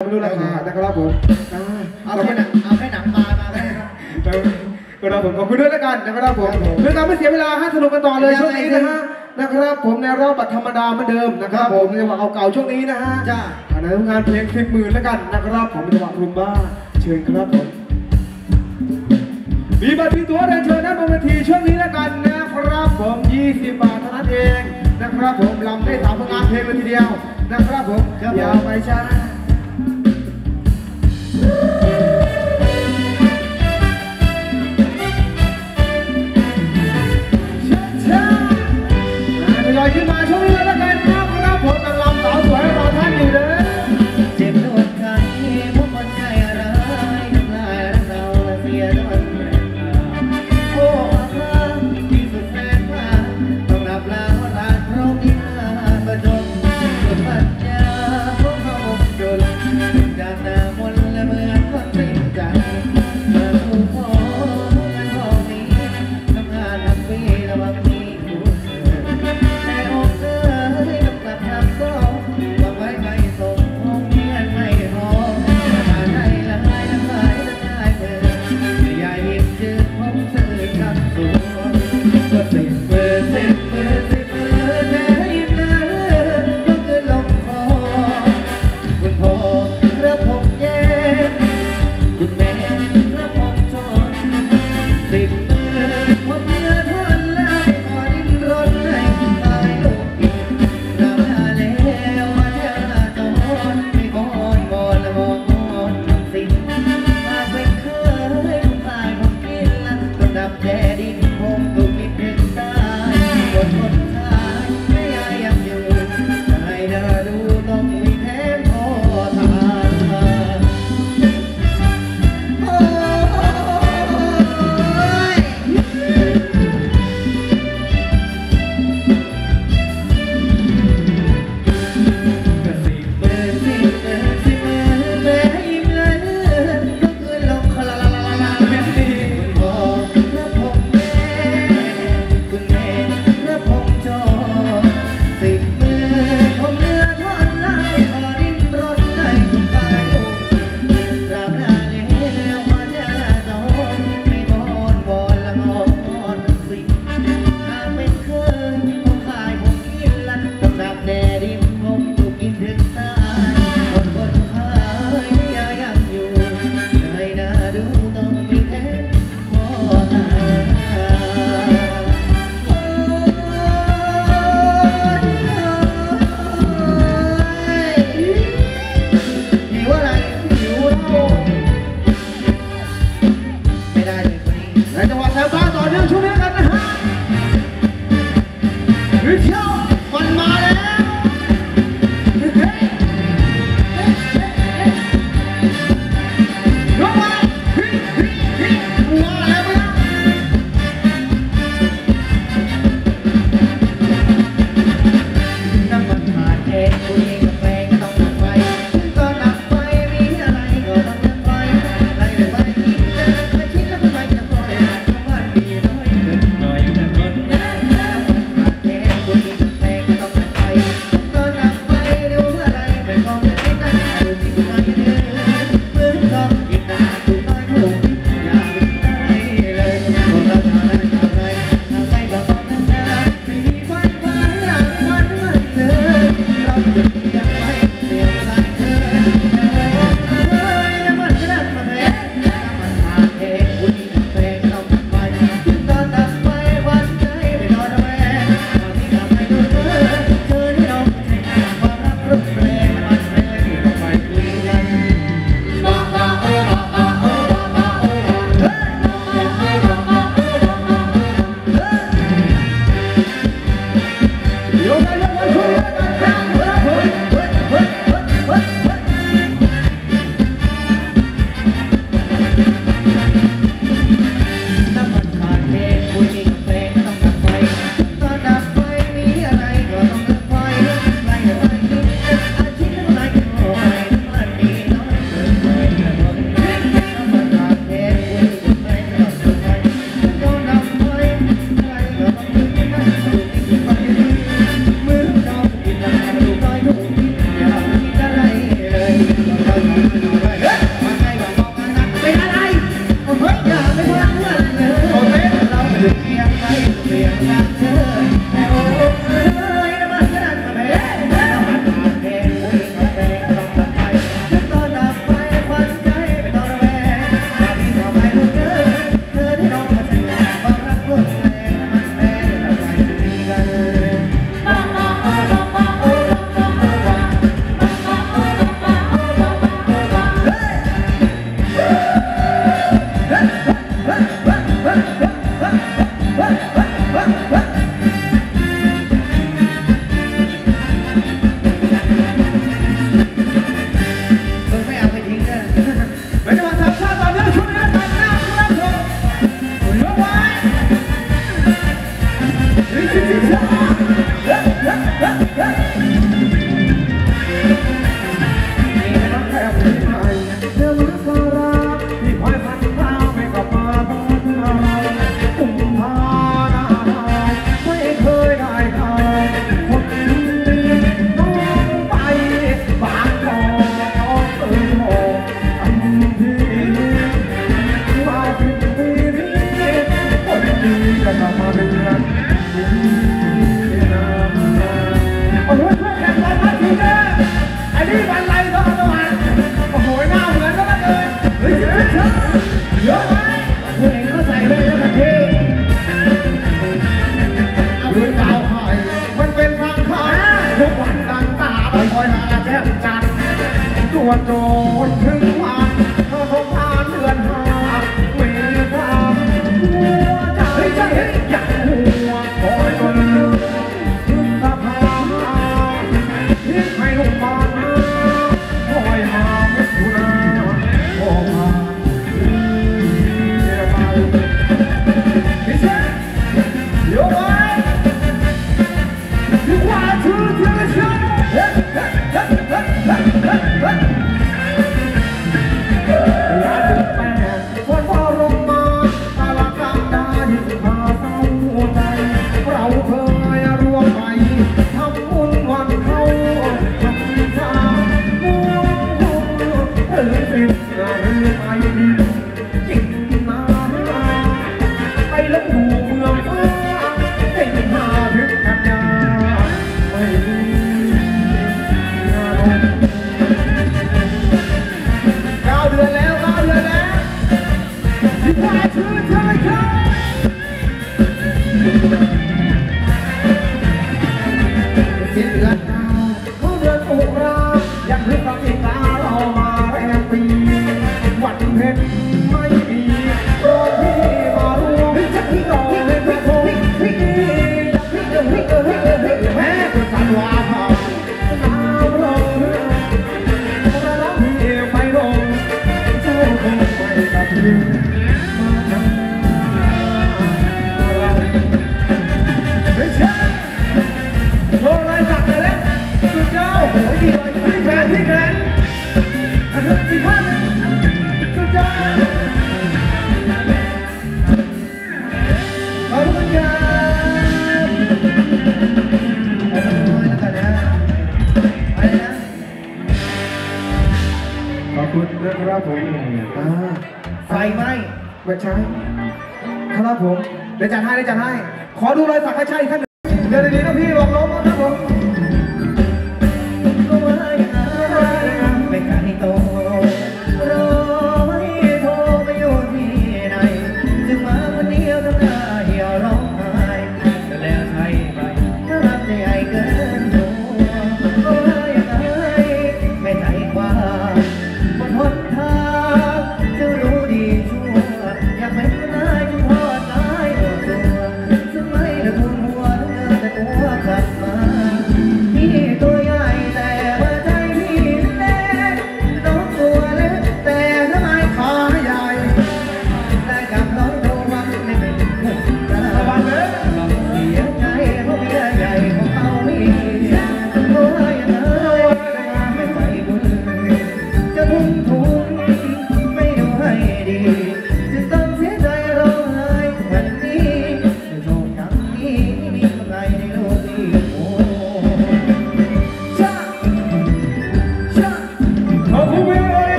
ไม่รู้ราคานะครับผมเอาแค่หนังมาได้ครับนะครับผมขอบคุณด้วยแล้วกันนะครับผมเรื่องราวไม่เสียเวลาฮะสนุกกันต่อเลยช่วงนี้นะฮะนะครับผมในรอบบัตรธรรมดาเหมือนเดิมนะครับผมในจังหวะเก่าๆช่วงนี้นะฮะจ้าในงานเพลง10,000แล้วกันนะครับผมในจังหวะรุมบ้าเชิญครับผมมีบัตรพิตัวเดินเชิญนะบนเวทีช่วงนี้แล้วกันนะครับผม20 บาทเท่านั้นเองนะครับผมรำได้3 ผลงานเพลงเลยทีเดียวนะครับผมอย่าไปช้าลอยขึ้นมาช่วงนี้แล้วกันนะครับผมกำลังสาวสวยรอท่านอยู่เลยเจ็บโดนใจเพราะคนใจร้ายทำลายรักเราเสียโดนโอ้เธอที่สุดแสนว่าต้องนับลาลาเพราะที่มาประจบสุดปัญญาพวกเขาโดนจากหน้ามนและเหมือนคนสิ้นใจมาผู้พ่อมาพ่อนี้ทำงานทำปีระวังนี้ Hãy subscribe cho kênh Ghiền Mì Gõ để không bỏ lỡ những video hấp dẫn.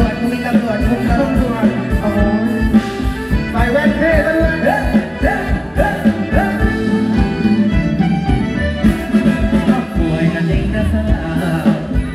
รวจมีตำรวจคุมตำรวจโอ้โหใส่แว่นเท่ซะด้วยป่วยกันจริงนะสาว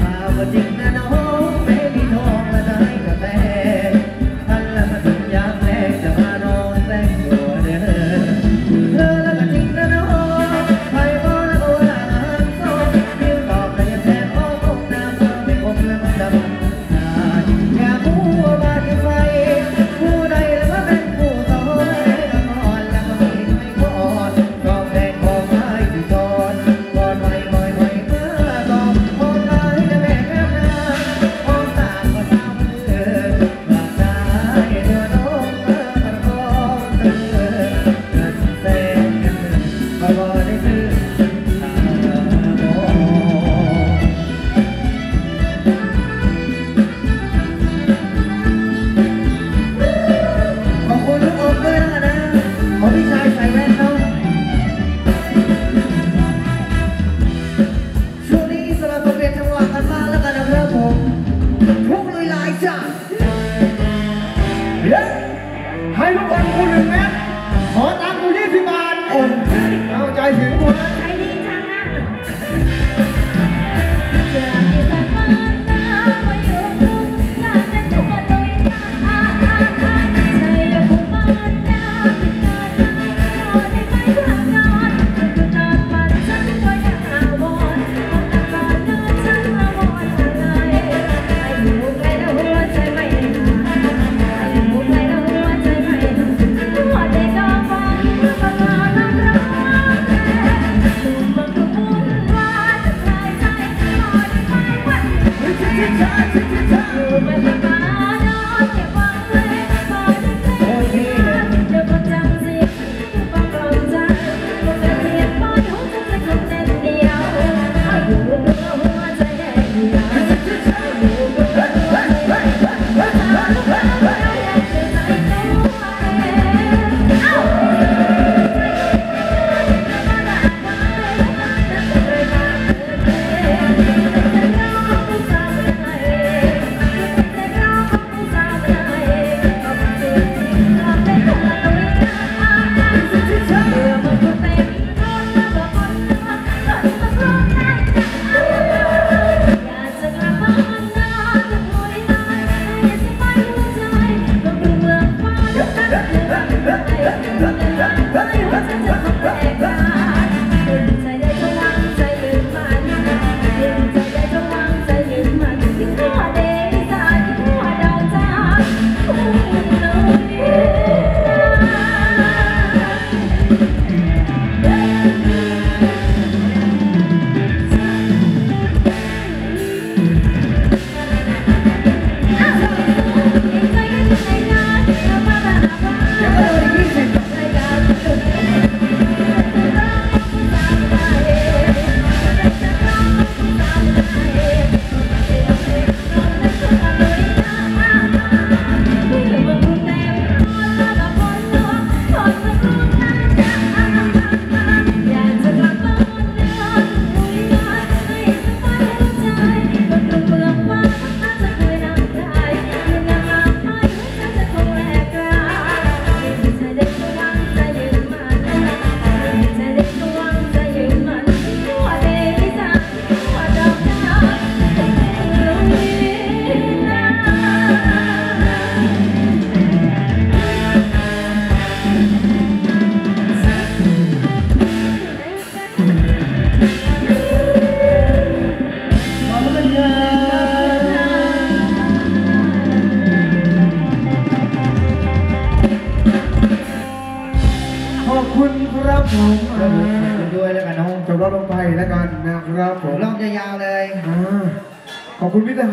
พาวก็จริงนะน้องไม่มีทองละได้กาแฟท่านละมาสัญญาแรกจะมานอนแรกตัวเดินเธอละก็จริงนะน้องใครบ้าละโอ้ยหลังโซ่เรียกตอบแต่ยังแทบโอ้โหน้ำมันไม่คมและมันดำให้ลูกบอลกู1 เม็ดขอตังค์กู20 บาทโอ้เอาใจถึงกูนะใจดีจังนะด้วยแล้วกันน้องจบรอบลงไปแล้วกันนะครับผมรอบยาวๆเลยขอบคุณมิตรสห